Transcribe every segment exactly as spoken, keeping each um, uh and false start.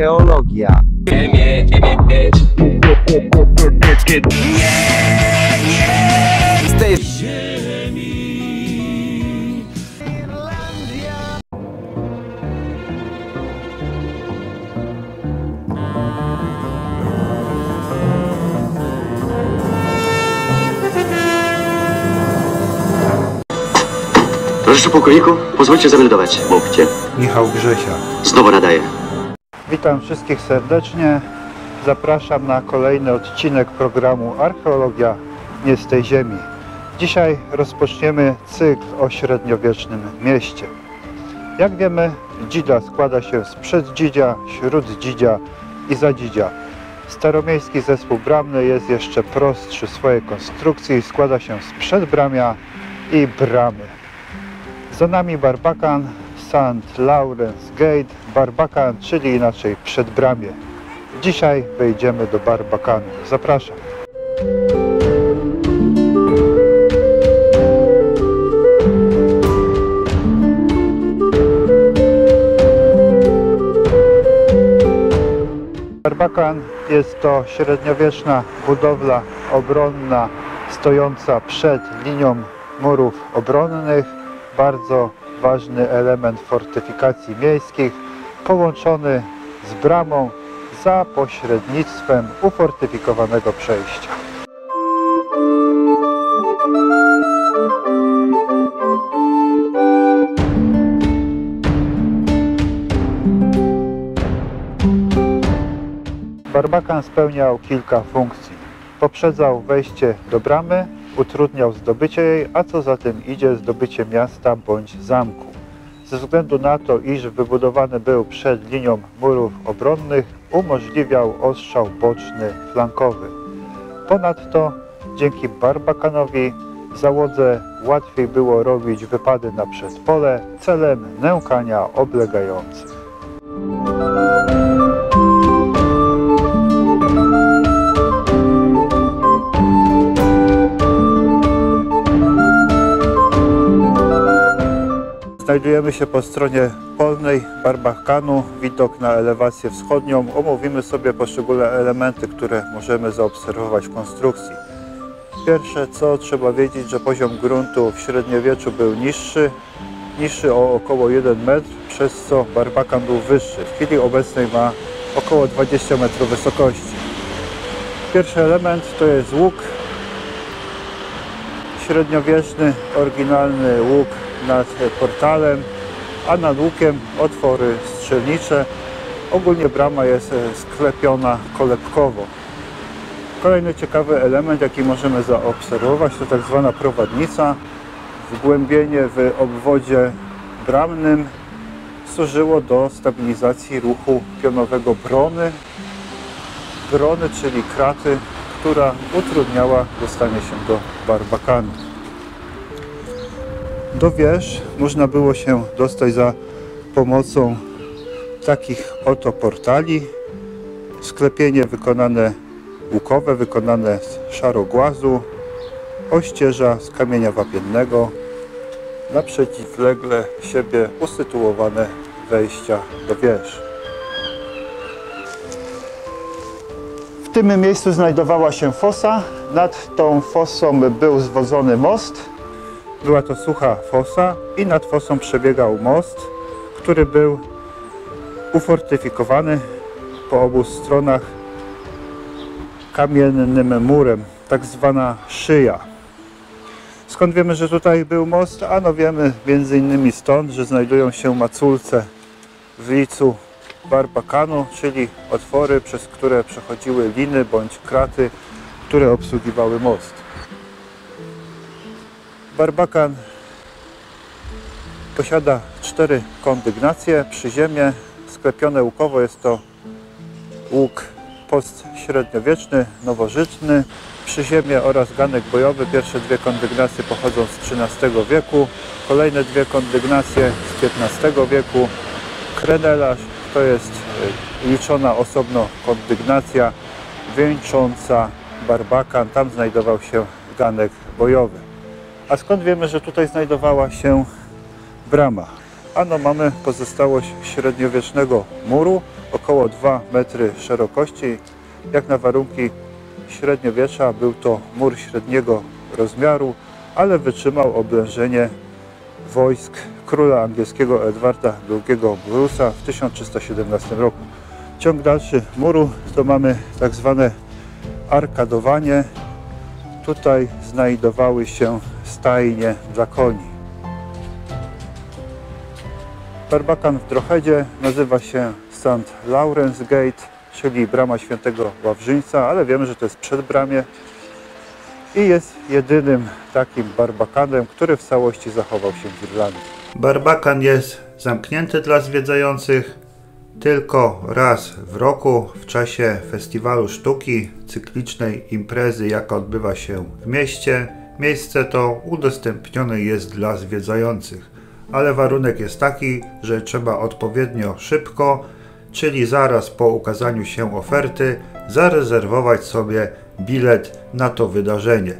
archeologia. Nie, nie! Z tej ziemi Irlandia. Proszę pokoiku, pozwólcie zameldować. Mówcie. Michał Grzesia. Znowu nadaję. Witam wszystkich serdecznie. Zapraszam na kolejny odcinek programu Archeologia nie z tej ziemi. Dzisiaj rozpoczniemy cykl o średniowiecznym mieście. Jak wiemy, Dzida składa się z Przeddzidzia, Śróddzidzia i Zadzidzia. Staromiejski zespół bramny jest jeszcze prostszy w swojej konstrukcji i składa się z Przedbramia i Bramy. Za nami Barbakan, Saint Lawrence Gate, Barbakan, czyli inaczej Przedbramie. Dzisiaj wejdziemy do Barbakanu. Zapraszam. Barbakan jest to średniowieczna budowla obronna stojąca przed linią murów obronnych. Bardzo ważny element fortyfikacji miejskich, połączony z bramą za pośrednictwem ufortyfikowanego przejścia. Barbakan spełniał kilka funkcji. Poprzedzał wejście do bramy, utrudniał zdobycie jej, a co za tym idzie zdobycie miasta bądź zamku. Ze względu na to, iż wybudowany był przed linią murów obronnych, umożliwiał ostrzał boczny, flankowy. Ponadto dzięki Barbakanowi załodze łatwiej było robić wypady na przedpole celem nękania oblegających. Znajdujemy się po stronie polnej Barbakanu, widok na elewację wschodnią. Omówimy sobie poszczególne elementy, które możemy zaobserwować w konstrukcji. Pierwsze co trzeba wiedzieć, że poziom gruntu w średniowieczu był niższy, niższy o około jeden metr, przez co Barbakan był wyższy. W chwili obecnej ma około dwadzieścia metrów wysokości. Pierwszy element to jest łuk. Średniowieczny, oryginalny łuk nad portalem, a nad łukiem otwory strzelnicze. Ogólnie brama jest sklepiona kolebkowo. Kolejny ciekawy element, jaki możemy zaobserwować, to tak zwana prowadnica. Wgłębienie w obwodzie bramnym służyło do stabilizacji ruchu pionowego brony, brony, czyli kraty, która utrudniała dostanie się do Barbakanu. Do wież można było się dostać za pomocą takich oto portali. Sklepienie wykonane łukowe, wykonane z szarogłazu, ościeża z kamienia wapiennego. Na przeciwlegle siebie usytuowane wejścia do wież. W tym miejscu znajdowała się fosa. Nad tą fosą był zwodzony most. Była to sucha fosa i nad fosą przebiegał most, który był ufortyfikowany po obu stronach kamiennym murem, tak zwana szyja. Skąd wiemy, że tutaj był most? Ano wiemy między innymi stąd, że znajdują się maculce w licu Barbakanu, czyli otwory, przez które przechodziły liny bądź kraty, które obsługiwały most. Barbakan posiada cztery kondygnacje. Przyziemie sklepione łukowo, jest to łuk postśredniowieczny, nowożytny. Przyziemie oraz ganek bojowy, pierwsze dwie kondygnacje pochodzą z trzynastego wieku, kolejne dwie kondygnacje z piętnastego wieku. Krenelarz to jest liczona osobno kondygnacja wieńcząca Barbakan. Tam znajdował się ganek bojowy. A skąd wiemy, że tutaj znajdowała się brama? Ano mamy pozostałość średniowiecznego muru około dwa metry szerokości. Jak na warunki średniowiecza był to mur średniego rozmiaru, ale wytrzymał oblężenie wojsk króla angielskiego Edwarda drugiego Bruce'a w tysiąc trzysta siedemnastym roku. Ciąg dalszy muru to mamy tak zwane arkadowanie. Tutaj znajdowały się stajnie dla koni. Barbakan w Drohedzie nazywa się Saint Lawrence Gate, czyli Brama Świętego Ławrzyńca, ale wiemy, że to jest przedbramie i jest jedynym takim barbakanem, który w całości zachował się w Irlandii. Barbakan jest zamknięty dla zwiedzających tylko raz w roku w czasie Festiwalu Sztuki, cyklicznej imprezy, jaka odbywa się w mieście. Miejsce to udostępnione jest dla zwiedzających, ale warunek jest taki, że trzeba odpowiednio szybko, czyli zaraz po ukazaniu się oferty, zarezerwować sobie bilet na to wydarzenie.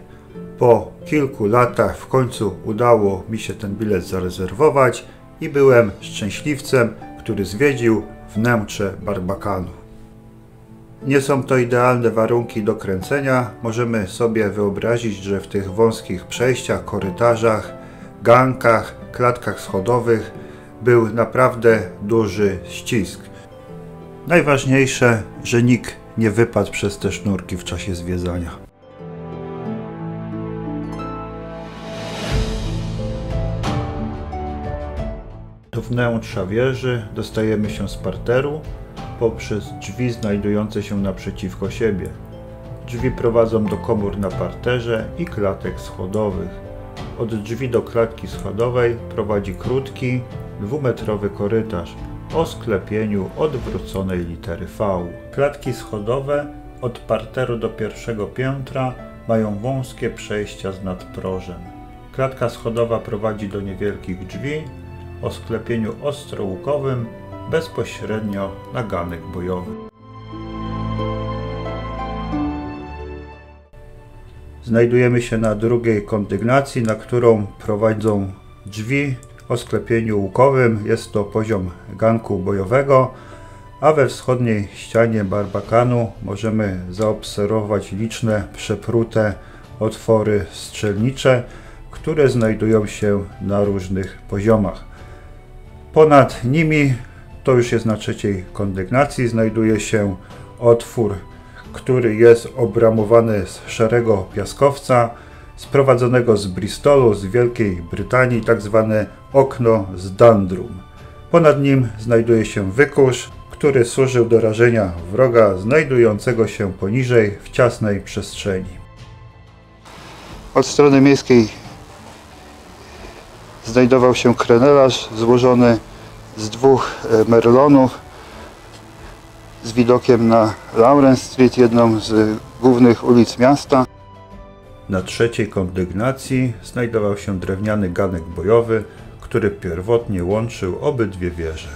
Po kilku latach w końcu udało mi się ten bilet zarezerwować i byłem szczęśliwcem, który zwiedził wnętrze Barbakanu. Nie są to idealne warunki do kręcenia. Możemy sobie wyobrazić, że w tych wąskich przejściach, korytarzach, gankach, klatkach schodowych był naprawdę duży ścisk. Najważniejsze, że nikt nie wypadł przez te sznurki w czasie zwiedzania. Do wnętrza wieży dostajemy się z parteru poprzez drzwi znajdujące się naprzeciwko siebie. Drzwi prowadzą do komór na parterze i klatek schodowych. Od drzwi do klatki schodowej prowadzi krótki, dwumetrowy korytarz o sklepieniu odwróconej litery V. Klatki schodowe od parteru do pierwszego piętra mają wąskie przejścia z nadprożem. Klatka schodowa prowadzi do niewielkich drzwi o sklepieniu ostrołukowym bezpośrednio na ganek bojowy. Znajdujemy się na drugiej kondygnacji, na którą prowadzą drzwi o sklepieniu łukowym. Jest to poziom ganku bojowego, a we wschodniej ścianie Barbakanu możemy zaobserwować liczne przeprute otwory strzelnicze, które znajdują się na różnych poziomach. Ponad nimi, to już jest na trzeciej kondygnacji, znajduje się otwór, który jest obramowany z szarego piaskowca sprowadzonego z Bristolu, z Wielkiej Brytanii, tak zwane okno z Dundrum. Ponad nim znajduje się wykurz, który służył do rażenia wroga znajdującego się poniżej w ciasnej przestrzeni. Od strony miejskiej znajdował się krenelarz złożony z dwóch merlonów z widokiem na Lawrence Street, jedną z głównych ulic miasta. Na trzeciej kondygnacji znajdował się drewniany ganek bojowy, który pierwotnie łączył obydwie wieże.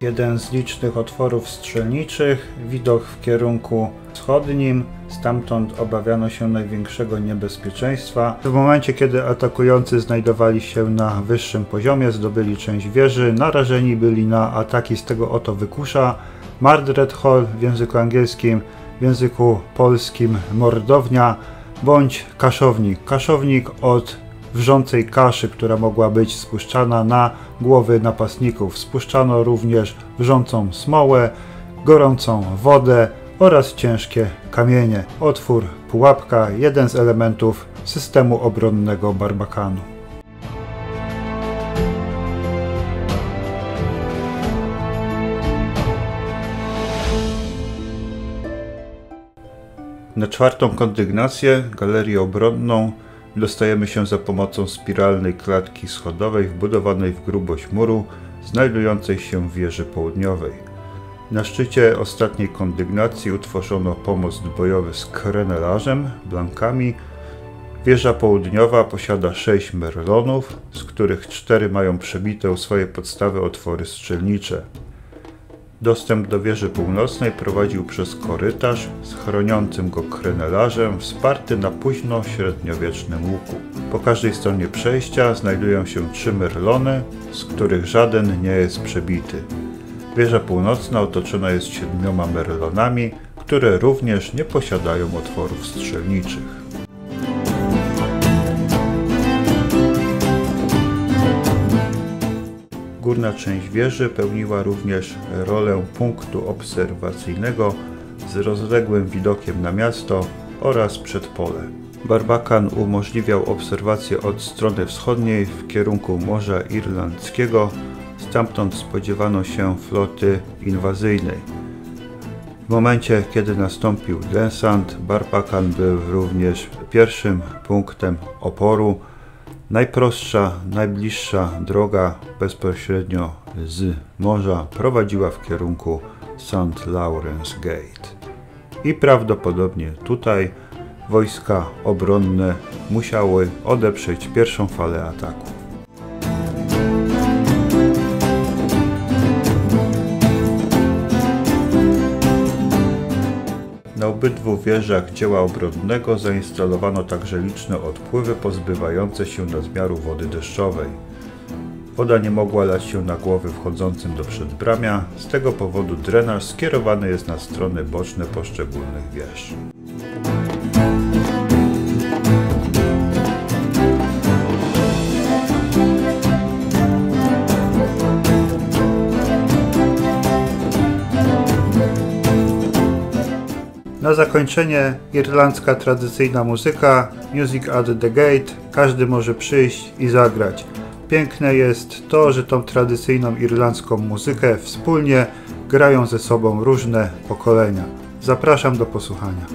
Jeden z licznych otworów strzelniczych, widok w kierunku wschodnim, stamtąd obawiano się największego niebezpieczeństwa. W momencie, kiedy atakujący znajdowali się na wyższym poziomie, zdobyli część wieży, narażeni byli na ataki z tego oto wykusza, Murdred Hall w języku angielskim, w języku polskim mordownia bądź kaszownik. Kaszownik od wrzącej kaszy, która mogła być spuszczana na głowy napastników. Spuszczano również wrzącą smołę, gorącą wodę oraz ciężkie kamienie. Otwór pułapka, jeden z elementów systemu obronnego Barbakanu. Na czwartą kondygnację, galerię obronną, dostajemy się za pomocą spiralnej klatki schodowej wbudowanej w grubość muru, znajdującej się w wieży południowej. Na szczycie ostatniej kondygnacji utworzono pomost bojowy z krenelarzem, blankami. Wieża południowa posiada sześć merlonów, z których cztery mają przebite u swoje podstawy otwory strzelnicze. Dostęp do wieży północnej prowadził przez korytarz z chroniącym go krenelarzem wsparty na późno-średniowiecznym łuku. Po każdej stronie przejścia znajdują się trzy myrlony, z których żaden nie jest przebity. Wieża północna otoczona jest siedmioma myrlonami, które również nie posiadają otworów strzelniczych. Górna część wieży pełniła również rolę punktu obserwacyjnego z rozległym widokiem na miasto oraz przedpole. Barbakan umożliwiał obserwację od strony wschodniej w kierunku Morza Irlandzkiego, stamtąd spodziewano się floty inwazyjnej. W momencie, kiedy nastąpił desant, Barbakan był również pierwszym punktem oporu. Najprostsza, najbliższa droga bezpośrednio z morza prowadziła w kierunku Saint Lawrence Gate. I prawdopodobnie tutaj wojska obronne musiały odeprzeć pierwszą falę ataku. Na obydwu wieżach dzieła obronnego zainstalowano także liczne odpływy pozbywające się nadmiaru wody deszczowej. Woda nie mogła lać się na głowy wchodzącym do przedbramia, z tego powodu drenaż skierowany jest na strony boczne poszczególnych wież. Na zakończenie irlandzka tradycyjna muzyka, Music at the Gate, każdy może przyjść i zagrać. Piękne jest to, że tą tradycyjną irlandzką muzykę wspólnie grają ze sobą różne pokolenia. Zapraszam do posłuchania.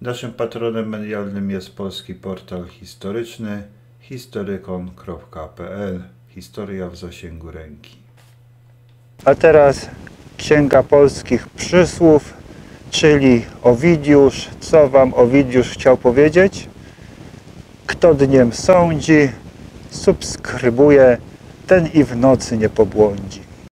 Naszym patronem medialnym jest polski portal historyczny historykon kropka pl. Historia w zasięgu ręki. A teraz Księga Polskich Przysłów, czyli Owidiusz. Co wam Owidiusz chciał powiedzieć? Kto dniem sądzi, subskrybuje, ten i w nocy nie pobłądzi.